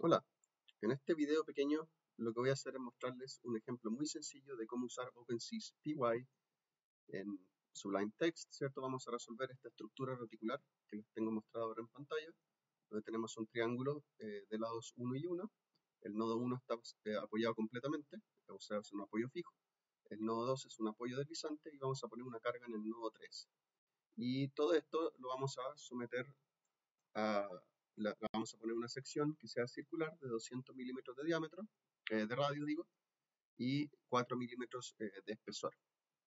Hola, en este video pequeño lo que voy a hacer es mostrarles un ejemplo muy sencillo de cómo usar OpenSeesPy en Sublime Text, ¿cierto? Vamos a resolver esta estructura reticular que les tengo mostrado ahora en pantalla, donde tenemos un triángulo de lados 1 y 1. El nodo 1 está apoyado completamente, o sea, es un apoyo fijo. El nodo 2 es un apoyo deslizante y vamos a poner una carga en el nodo 3. Y todo esto lo vamos a someter a... vamos a poner una sección que sea circular de 200 milímetros de diámetro, de radio digo, y 4 milímetros de espesor,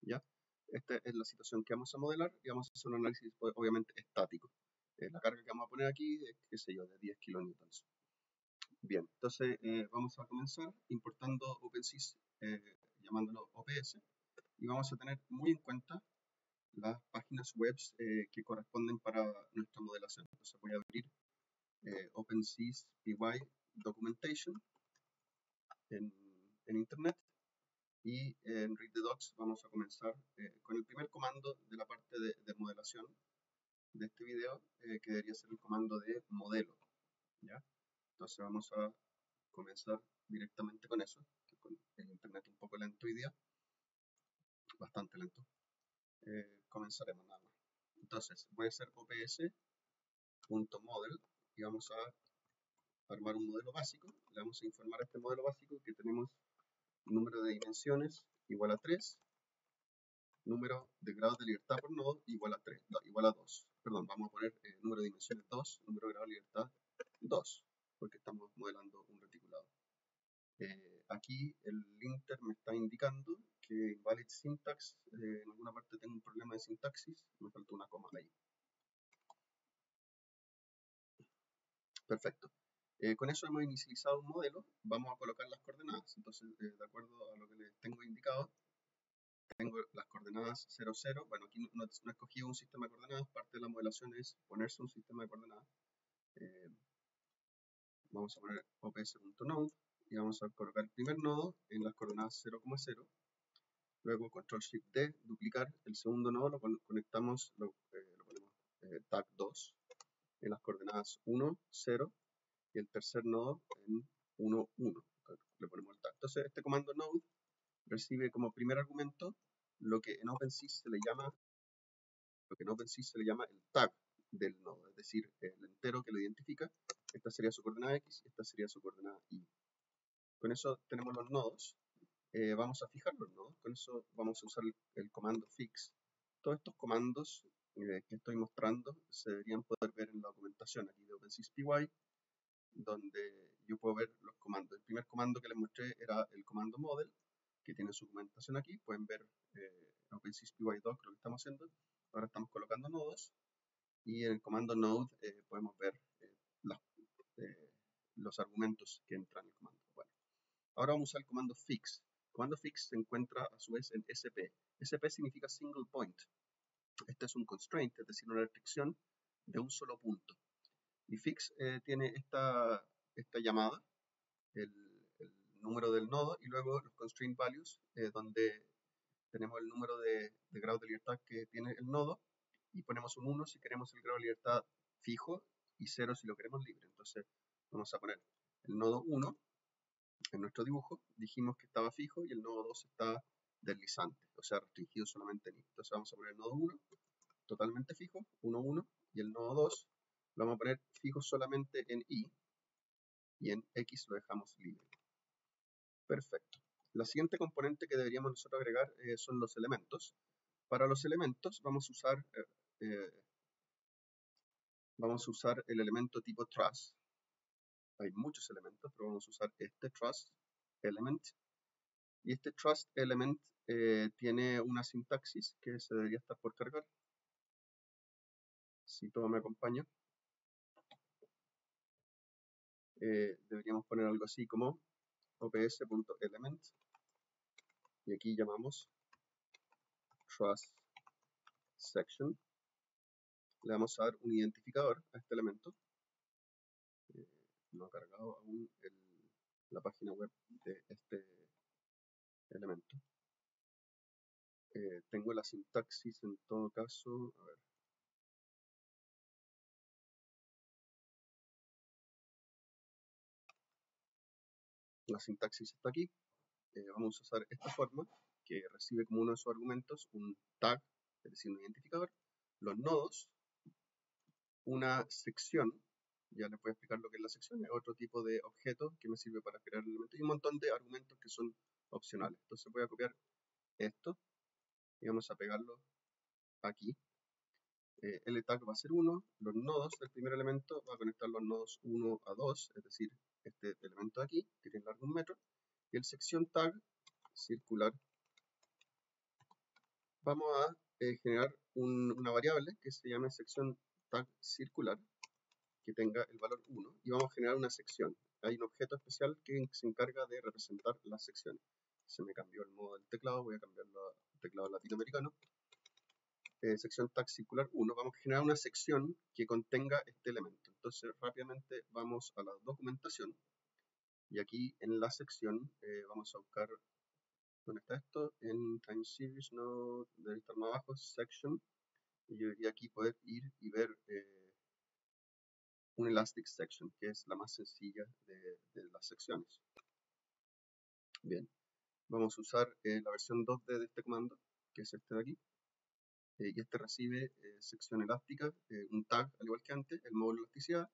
¿ya? Esta es la situación que vamos a modelar y vamos a hacer un análisis obviamente estático. La carga que vamos a poner aquí es, qué sé yo, de 10 kilonewtons. Bien, entonces vamos a comenzar importando OpenSees, llamándolo OPS, y vamos a tener muy en cuenta las páginas web que corresponden para nuestra modelación. Entonces voy a abrir OpenSeesPy Documentation en Internet, y en Read the Docs vamos a comenzar con el primer comando de la parte de modelación de este video, que debería ser el comando de modelo, ¿ya? Entonces vamos a comenzar directamente con eso, que con el Internet un poco lento hoy día, bastante lento. Comenzaremos nada más. Entonces voy a hacer ops.model y vamos a armar un modelo básico. Le vamos a informar a este modelo básico que tenemos número de dimensiones igual a 3, número de grados de libertad por nodo igual a 3, no, igual a 2. Perdón, vamos a poner número de dimensiones 2, número de grados de libertad 2, porque estamos modelando un reticulado. Aquí el linter me está indicando que invalid syntax, en alguna parte tengo un problema de sintaxis, me faltó una coma ahí. Perfecto. Con eso hemos inicializado un modelo. Vamos a colocar las coordenadas. Entonces, de acuerdo a lo que les tengo indicado, tengo las coordenadas 0, 0. Bueno, aquí no he escogido un sistema de coordenadas. Parte de la modelación es ponerse un sistema de coordenadas. Vamos a poner ops.node y vamos a colocar el primer nodo en las coordenadas 0,0. Luego, Control-Shift-D, duplicar. El segundo nodo lo conectamos, lo ponemos tag 2. En las coordenadas 1, 0 y el tercer nodo en 1, 1. Le ponemos el tag. Entonces este comando node recibe como primer argumento lo que en OpenSees se le llama el tag del nodo, es decir, el entero que lo identifica. Esta sería su coordenada X y esta sería su coordenada Y. Con eso tenemos los nodos. Vamos a fijar los nodos. Con eso vamos a usar el comando fix. Todos estos comandos que estoy mostrando se deberían poder ver en la documentación aquí de OpenSeesPy, donde yo puedo ver los comandos. El primer comando que les mostré era el comando model, que tiene su documentación aquí. Pueden ver en OpenSeesPy doc lo que estamos haciendo. Ahora estamos colocando nodos, y en el comando node podemos ver los argumentos que entran en el comando. Bueno, ahora vamos al comando fix. El comando fix se encuentra a su vez en SP. SP significa single point. Este es un constraint, es decir, una restricción de un solo punto. Y fix tiene esta llamada, el número del nodo, y luego los constraint values, donde tenemos el número de grados de libertad que tiene el nodo, y ponemos un 1 si queremos el grado de libertad fijo, y 0 si lo queremos libre. Entonces vamos a poner el nodo 1 en nuestro dibujo. Dijimos que estaba fijo y el nodo 2 está deslizante, o sea, restringido solamente en I. Entonces vamos a poner el nodo 1 totalmente fijo, 1, 1, y el nodo 2 lo vamos a poner fijo solamente en I, y en X lo dejamos libre. Perfecto. La siguiente componente que deberíamos nosotros agregar son los elementos. Para los elementos vamos a usar el elemento tipo Truss. Hay muchos elementos, pero vamos a usar este Truss element. Y este Trust Element tiene una sintaxis que se debería estar por cargar, si todo me acompaña. Deberíamos poner algo así como ops.element, y aquí llamamos Trust Section. Le vamos a dar un identificador a este elemento. No ha cargado aún la página web de este elemento. Tengo la sintaxis en todo caso. A ver. La sintaxis está aquí. Vamos a usar esta forma que recibe como uno de sus argumentos un tag, es decir, un identificador, los nodos, una sección, ya les voy a explicar lo que es la sección, es otro tipo de objeto que me sirve para crear el elemento, y un montón de argumentos que son opcionales. Entonces voy a copiar esto y vamos a pegarlo aquí. El tag va a ser 1, los nodos del primer elemento va a conectar los nodos 1 a 2, es decir, este elemento de aquí, que tiene largo 1 metro, y el sección tag circular. Vamos a generar una variable que se llame sección tag circular, que tenga el valor 1, y vamos a generar una sección. Hay un objeto especial que se encarga de representar las secciones. Se me cambió el modo del teclado, voy a cambiarlo al teclado latinoamericano. Sección tag circular 1, vamos a generar una sección que contenga este elemento. Entonces rápidamente vamos a la documentación y aquí en la sección vamos a buscar, ¿dónde está esto? En time series, no, debe estar más abajo, section, y yo diría aquí poder ir y ver un elastic section, que es la más sencilla de las secciones. Bien, vamos a usar la versión 2D de este comando, que es este de aquí. Y este recibe sección elástica, un tag al igual que antes, el módulo de elasticidad,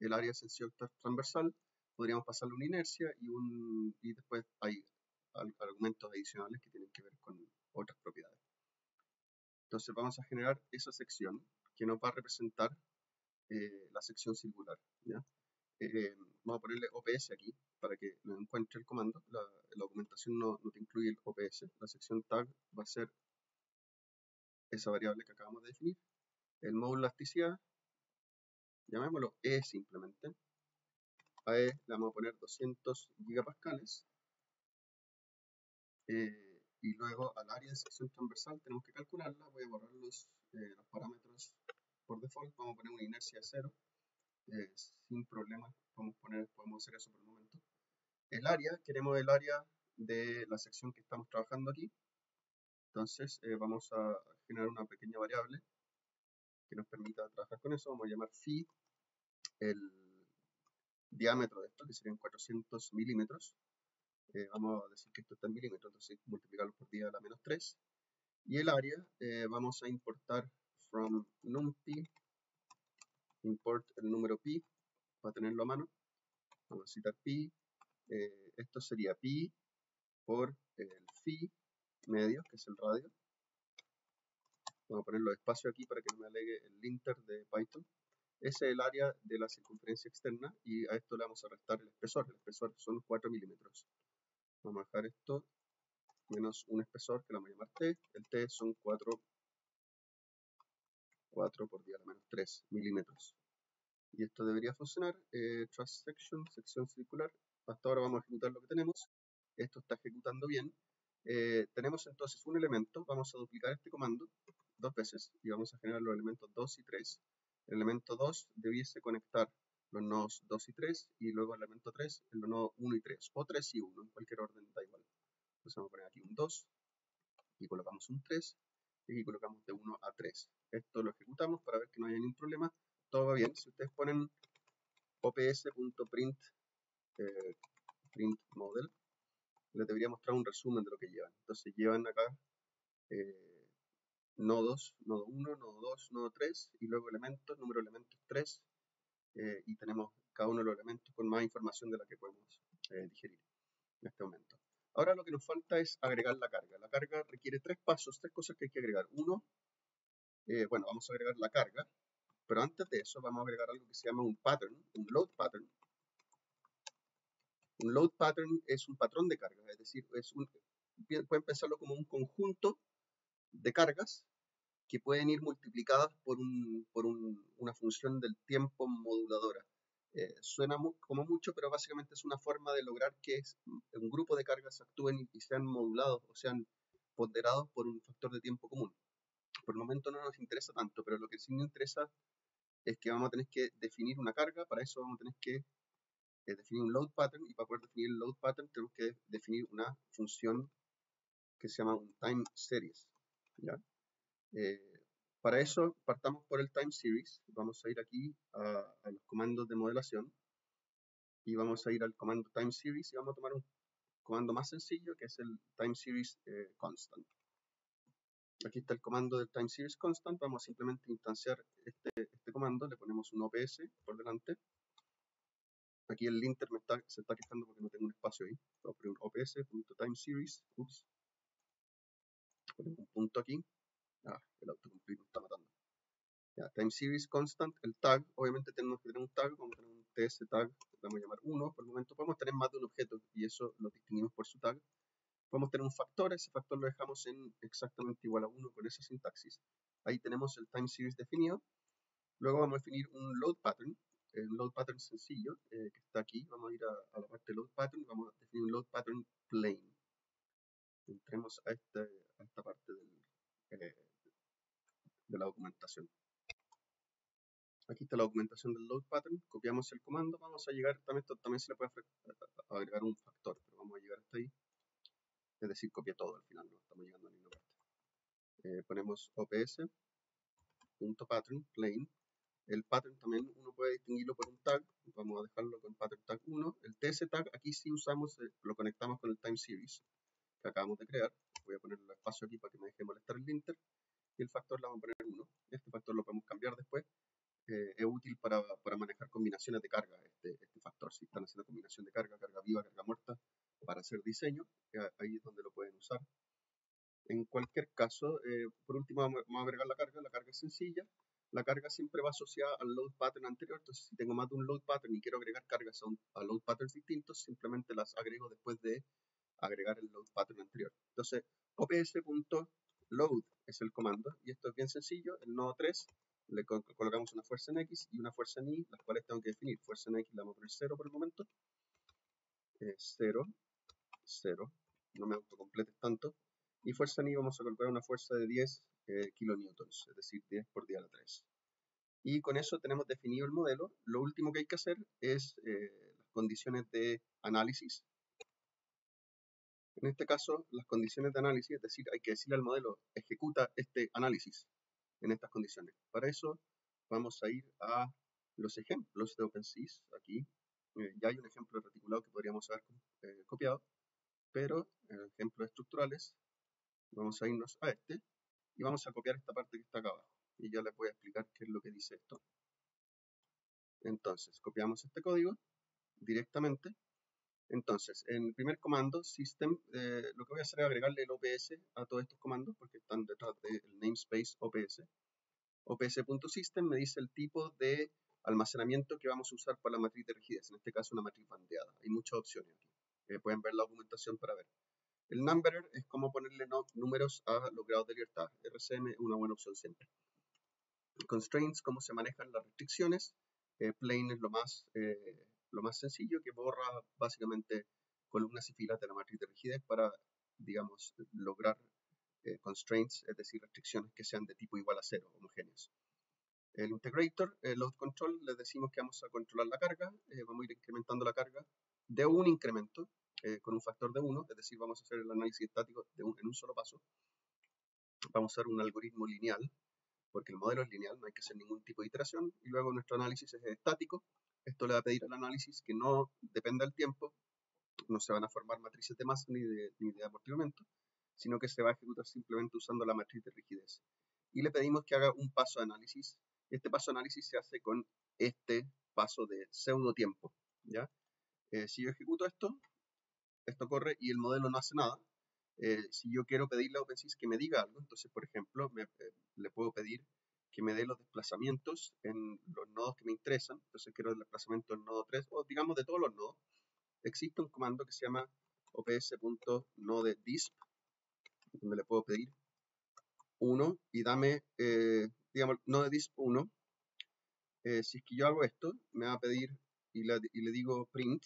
el área de sección transversal, podríamos pasarle una inercia y después hay argumentos adicionales que tienen que ver con otras propiedades. Entonces vamos a generar esa sección que nos va a representar la sección circular, ¿ya? Vamos a ponerle OPS aquí para que lo encuentre el comando. La documentación no te incluye el OPS. La sección tag va a ser esa variable que acabamos de definir, el módulo de elasticidad, llamémoslo E simplemente. A E le vamos a poner 200 gigapascales. Y luego al área de sección transversal tenemos que calcularla. Voy a borrar los parámetros por default. Vamos a poner una inercia de 0. Sin problema podemos hacer eso por el momento. El área, queremos el área de la sección que estamos trabajando aquí. Entonces vamos a generar una pequeña variable que nos permita trabajar con eso. Vamos a llamar phi, el diámetro de esto, que serían 400 milímetros. Vamos a decir que esto está en milímetros, entonces multiplicarlo por 10 a la menos 3. Y el área, vamos a importar from numpy, import el número pi, para tenerlo a mano. Vamos a citar pi, esto sería pi por el phi medio, que es el radio. Vamos a poner los espacios aquí para que no me alegue el linter de Python. Ese es el área de la circunferencia externa y a esto le vamos a restar el espesor. El espesor son 4 milímetros. Vamos a dejar esto menos un espesor que lo vamos a llamar T. El T son 4 por 10 a la menos 3 milímetros. Y esto debería funcionar. Truss section, sección circular. Hasta ahora vamos a ejecutar lo que tenemos. Esto está ejecutando bien. Tenemos entonces un elemento, vamos a duplicar este comando 2 veces y vamos a generar los elementos 2 y 3. El elemento 2 debiese conectar los nodos 2 y 3 y luego el elemento 3, el nodo 1 y 3, o 3 y 1, en cualquier orden da igual. Entonces vamos a poner aquí un 2 y colocamos un 3 y aquí colocamos de 1 a 3. Esto lo ejecutamos para ver que no haya ningún problema, todo va bien. Si ustedes ponen ops.print print model, les debería mostrar un resumen de lo que llevan. Entonces llevan acá nodos, nodo 1, nodo 2, nodo 3, y luego elementos, número de elementos 3, y tenemos cada uno de los elementos con más información de la que podemos digerir en este momento. Ahora lo que nos falta es agregar la carga. La carga requiere 3 pasos, 3 cosas que hay que agregar. Uno, bueno, vamos a agregar la carga, pero antes de eso vamos a agregar algo que se llama un pattern, un load pattern. Un load pattern es un patrón de cargas, es decir, pueden pensarlo como un conjunto de cargas que pueden ir multiplicadas por una función del tiempo moduladora. Suena como mucho, pero básicamente es una forma de lograr que un grupo de cargas actúen y sean modulados o sean ponderados por un factor de tiempo común. Por el momento no nos interesa tanto, pero lo que sí nos interesa es que vamos a tener que definir una carga. Para eso vamos a tener que definir un load pattern, y para poder definir el load pattern tenemos que definir una función que se llama un time series, ¿ya? Para eso partamos por el time series. Vamos a ir aquí a los comandos de modelación y vamos a ir al comando time series y vamos a tomar un comando más sencillo que es el time series constant. Aquí está el comando del time series constant. Vamos a simplemente instanciar este comando, le ponemos un OPS por delante. Aquí el linter se está quejando porque no tengo un espacio ahí. Voy a poner un ops.timeseries. Ups. Ponemos un punto aquí. Ah, el autocomplete me está matando. Ya, timeseries constant, el tag. Obviamente tenemos que tener un tag. Vamos a tener un ts tag. Le vamos a llamar 1. Por el momento podemos tener más de un objeto y eso lo distinguimos por su tag. Podemos tener un factor. Ese factor lo dejamos en exactamente igual a 1 con esa sintaxis. Ahí tenemos el timeseries definido. Luego vamos a definir un load pattern. Un load pattern sencillo que está aquí. Vamos a ir a la parte de load pattern. Vamos a definir un load pattern plain. Entremos a esta parte de la documentación. Aquí está la documentación del load pattern. Copiamos el comando. Vamos a llegar. También se le puede agregar un factor, pero vamos a llegar hasta ahí. Es decir, copia todo al final. No estamos llegando a ninguna parte. Ponemos ops.pattern plain. El pattern también uno puede distinguirlo por un tag. Vamos a dejarlo con pattern tag 1. El TS tag aquí sí usamos, lo conectamos con el time series que acabamos de crear. Voy a poner el espacio aquí para que me deje molestar el linter. Y el factor lo vamos a poner 1. Este factor lo podemos cambiar después. Es útil para manejar combinaciones de carga. Este factor, si están haciendo combinación de carga, carga viva, carga muerta, para hacer diseño, ahí es donde lo pueden usar. En cualquier caso, por último vamos a agregar la carga. La carga es sencilla. La carga siempre va asociada al load pattern anterior, entonces si tengo más de un load pattern y quiero agregar cargas a load patterns distintos, simplemente las agrego después de agregar el load pattern anterior. Entonces, ops.load es el comando, y esto es bien sencillo. El nodo 3, le colocamos una fuerza en X y una fuerza en Y, las cuales tengo que definir. Fuerza en X la vamos a poner 0 por el momento. 0, 0, no me autocompletes tanto. Y fuerza en Y vamos a colocar una fuerza de 10 kilonewtons, es decir, 10 por 10 a la 3. Y con eso tenemos definido el modelo. Lo último que hay que hacer es las condiciones de análisis. En este caso, las condiciones de análisis, es decir, hay que decirle al modelo, ejecuta este análisis en estas condiciones. Para eso vamos a ir a los ejemplos de OpenSees. Aquí ya hay un ejemplo reticulado que podríamos haber copiado, pero ejemplos estructurales. Vamos a irnos a este y vamos a copiar esta parte que está acá abajo y ya les voy a explicar qué es lo que dice esto. Entonces, copiamos este código directamente. Entonces, en el primer comando, system, lo que voy a hacer es agregarle el OPS a todos estos comandos porque están detrás del namespace OPS. OPS.system me dice el tipo de almacenamiento que vamos a usar para la matriz de rigidez, en este caso una matriz bandeada. Hay muchas opciones aquí. Pueden ver la documentación para ver. El numberer es como ponerle números a los grados de libertad. RCM es una buena opción siempre. Constraints, cómo se manejan las restricciones. Plain es lo más sencillo, que borra básicamente columnas y filas de la matriz de rigidez para, digamos, lograr constraints, es decir, restricciones que sean de tipo igual a 0, homogéneos. El integrator, el load control, les decimos que vamos a controlar la carga. Vamos a ir incrementando la carga de un incremento. Con un factor de 1, es decir, vamos a hacer el análisis estático en un solo paso. Vamos a usar un algoritmo lineal, porque el modelo es lineal, no hay que hacer ningún tipo de iteración. Y luego nuestro análisis es estático. Esto le va a pedir al análisis que no dependa del tiempo, no se van a formar matrices de masa ni de amortiguamiento, sino que se va a ejecutar simplemente usando la matriz de rigidez. Y le pedimos que haga un paso de análisis. Este paso de análisis se hace con este paso de pseudo tiempo, ¿ya? Si yo ejecuto esto corre y el modelo no hace nada. Si yo quiero pedirle a OpenSees que me diga algo, entonces, por ejemplo, le puedo pedir que me dé los desplazamientos en los nodos que me interesan. Entonces quiero el desplazamiento del nodo 3, o digamos de todos los nodos. Existe un comando que se llama ops.node.disp, donde le puedo pedir 1 y dame, digamos, node.disp 1. Si es que yo hago esto, me va a pedir y le digo print.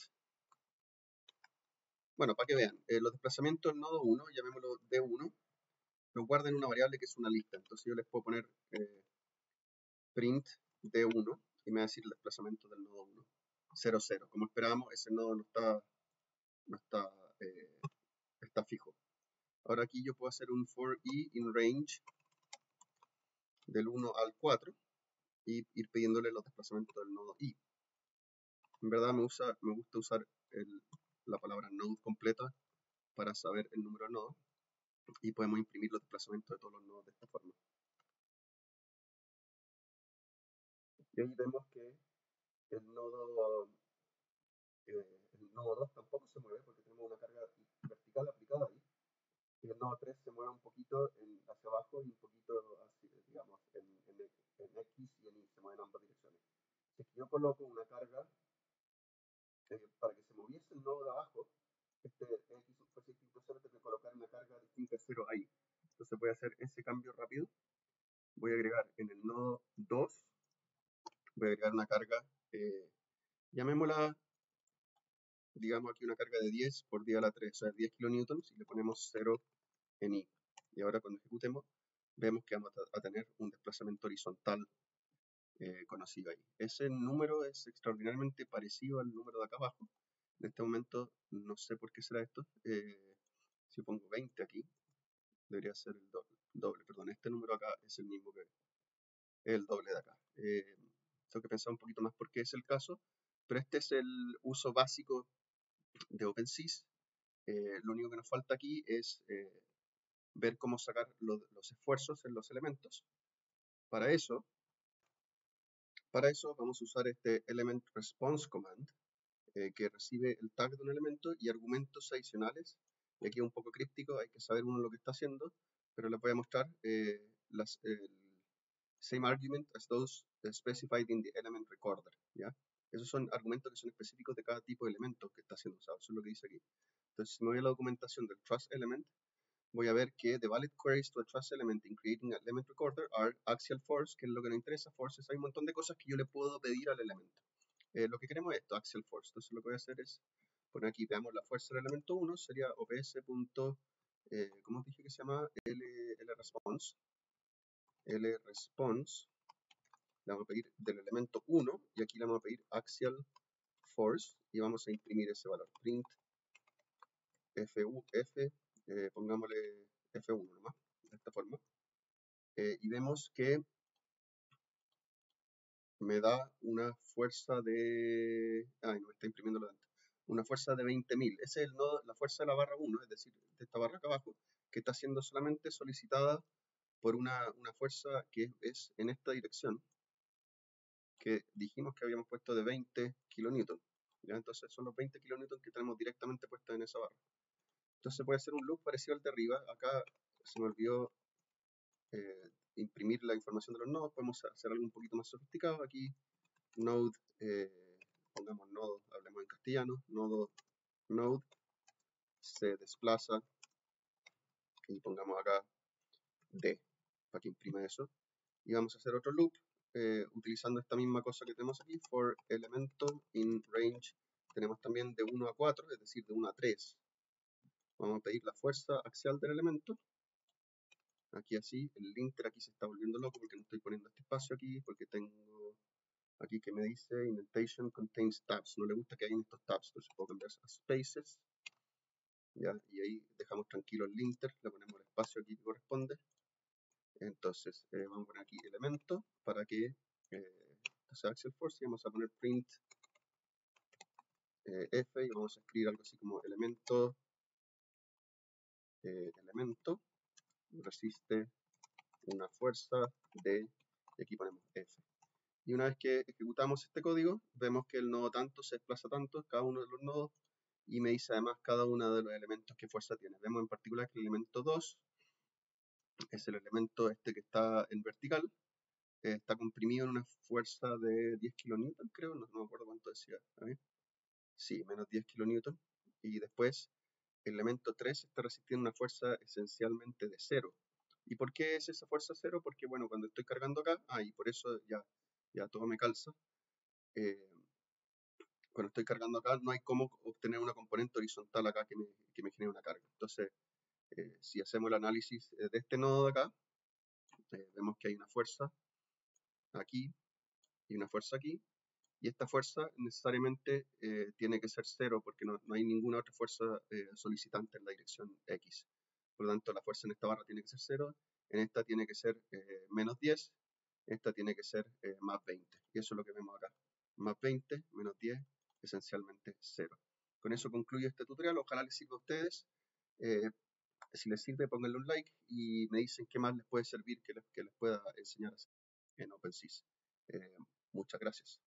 Bueno, para que vean, los desplazamientos del nodo 1, llamémoslo D1, los guarda en una variable que es una lista. Entonces yo les puedo poner print D1 y me va a decir el desplazamiento del nodo 1, 0, 0. Como esperábamos, ese nodo no está fijo. Ahora aquí yo puedo hacer un for i in range del 1 al 4 y ir pidiéndole los desplazamientos del nodo i. En verdad me gusta usar la palabra node completa para saber el número de nodos y podemos imprimir los desplazamientos de todos los nodos de esta forma. Y ahí vemos que el nodo 2 tampoco se mueve porque tenemos una carga vertical aplicada ahí. Y el nodo 3 se mueve un poquito hacia abajo y un poquito así, digamos, en X y en Y, se mueve en ambas direcciones. Si yo coloco una carga para que se moviese el nodo de abajo, este X fuese distinto a 0, tengo que colocar una carga distinta a 0 ahí. Entonces voy a hacer ese cambio rápido. Voy a agregar en el nodo 2, voy a agregar una carga, llamémosla, digamos aquí una carga de 10 por 10 a la 3, o sea 10 kilonewtons, y le ponemos 0 en i. Y ahora cuando ejecutemos, vemos que vamos a tener un desplazamiento horizontal conocido ahí. Ese número es extraordinariamente parecido al número de acá abajo. En este momento no sé por qué será esto. Si pongo 20 aquí, debería ser el doble, perdón, este número acá es el mismo que el doble de acá. Tengo que pensar un poquito más por qué es el caso, pero este es el uso básico de OpenSees. Lo único que nos falta aquí es ver cómo sacar los esfuerzos en los elementos. Para eso vamos a usar este element response command, que recibe el tag de un elemento y argumentos adicionales. Y aquí es un poco críptico, hay que saber uno lo que está haciendo, pero les voy a mostrar el same argument as those specified in the element recorder, ¿ya? Esos son argumentos que son específicos de cada tipo de elemento que está siendo usado. Eso es lo que dice aquí. Entonces, si me voy a la documentación del Truss element, voy a ver que the valid queries to a Truss element in creating an element recorder are axial force, que es lo que nos interesa. Forces, hay un montón de cosas que yo le puedo pedir al elemento. Lo que queremos es esto, axial force. Entonces, lo que voy a hacer es poner aquí, veamos la fuerza del elemento 1, sería obs. ¿Cómo dije que se llama? lresponse. Lresponse. Le vamos a pedir del elemento 1 y aquí le vamos a pedir axial force y vamos a imprimir ese valor. Print pongámosle F1 nomás, de esta forma. Y vemos que me da una fuerza de... Ay, no me está imprimiendo lo de antes. Una fuerza de 20.000. Esa es la fuerza de la barra 1, es decir, de esta barra acá abajo, que está siendo solamente solicitada por una fuerza que es en esta dirección, que dijimos que habíamos puesto de 20 kilonewton, ¿ya? Entonces son los 20 kilonewton que tenemos directamente puestos en esa barra. Entonces puede ser un loop parecido al de arriba. Acá se me olvidó imprimir la información de los nodos. Podemos hacer algo un poquito más sofisticado. Aquí node, pongamos nodo, hablemos en castellano, node se desplaza y pongamos acá D para que imprima eso. Y vamos a hacer otro loop. Utilizando esta misma cosa que tenemos aquí, for elemento in range, tenemos también de 1 a 4, es decir, de 1 a 3. Vamos a pedir la fuerza axial del elemento. Aquí así, el linter aquí se está volviendo loco porque no estoy poniendo este espacio aquí, porque tengo aquí que me dice indentation contains tabs. No le gusta que hayan estos tabs, entonces puedo cambiar a spaces. ¿Ya? Y ahí dejamos tranquilo el linter, le ponemos el espacio aquí que corresponde. Entonces vamos a poner aquí elemento para que entonces axial force y vamos a poner print f y vamos a escribir algo así como elemento resiste una fuerza de, y aquí ponemos f. Y una vez que ejecutamos este código vemos que el nodo tanto se desplaza tanto, cada uno de los nodos, y me dice además cada uno de los elementos qué fuerza tiene. Vemos en particular que el elemento 2 es el elemento este que está en vertical, está comprimido en una fuerza de 10 kN, creo, no me acuerdo cuánto decía, sí, menos 10 kN, y después el elemento 3 está resistiendo una fuerza esencialmente de 0. ¿Y por qué es esa fuerza 0? Porque bueno, cuando estoy cargando acá, y por eso ya todo me calza, cuando estoy cargando acá no hay cómo obtener una componente horizontal acá que me genere una carga. Entonces, si hacemos el análisis de este nodo de acá, vemos que hay una fuerza aquí y una fuerza aquí, y esta fuerza necesariamente tiene que ser 0 porque no hay ninguna otra fuerza solicitante en la dirección X. Por lo tanto, la fuerza en esta barra tiene que ser 0, en esta tiene que ser menos 10, esta tiene que ser más 20, y eso es lo que vemos acá, más 20, menos 10, esencialmente cero. Con eso concluyo este tutorial, ojalá les sirva a ustedes. Si les sirve, pónganle un like y me dicen qué más les puede servir que les pueda enseñar en OpenSees. Muchas gracias.